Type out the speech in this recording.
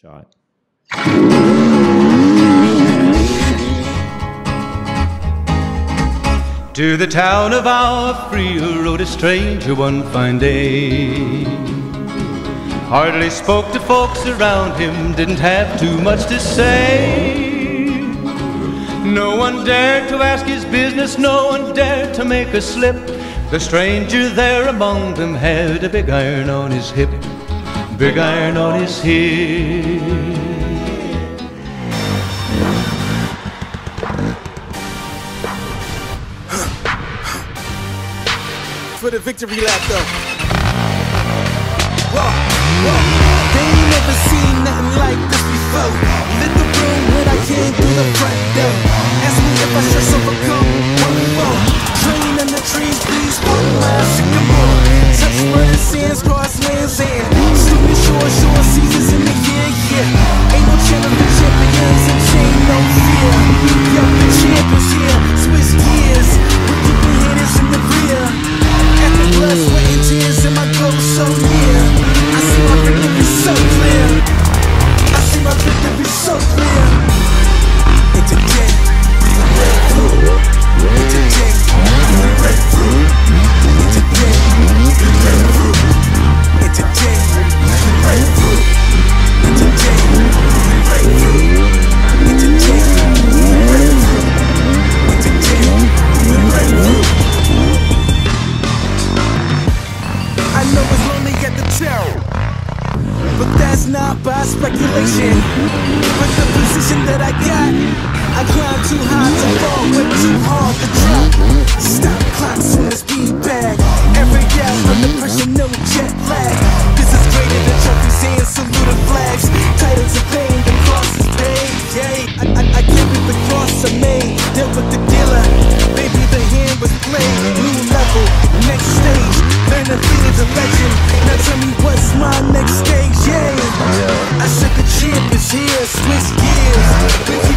Shot. To the town of our Freel rode a stranger one fine day. Hardly spoke to folks around him, didn't have too much to say. No one dared to ask his business, no one dared to make a slip. The stranger there among them had a big iron on his hip, big iron on his hip. For the victory lap though. They ain't never seen nothing like this before. Lit the room when I came through the front door. Ask me if I should overcome what we want. Train in the trees, please walk my sycamore. Touch burning sands, cross lands and stupid shore, shore seasons in the year, yeah. Ain't no channel for champions and chain no fear. Young the champions here, switch gears. We're keeping hitters in the rear. Blood, sweat, and tears, and my goal so near. I see my victory so clear. I see my victory so clear. It's a day, it's a breakthrough. It's a day, it's a breakthrough. It's a day, it's a breakthrough. It's a day, it's a breakthrough. It's a day, it's a breakthrough. It's a day, it's a breakthrough. It's a day, it's a breakthrough. I know it's lonely at the toe, but that's not by speculation. With the position that I got, I climbed too high to fall, but too hard to drop. Stop clocks in the speed bag. Every hour under pressure, no jet lag. This is greater than trophies and saluted flags. Titles of pain, the crosses paid. Yay, I carried the cross I made. Dealt with the dealer, baby the hand was played. New level, next stage. Learn to be the legend. Now tell me what's my next stage, yeah. I said the champ is here, switch gears.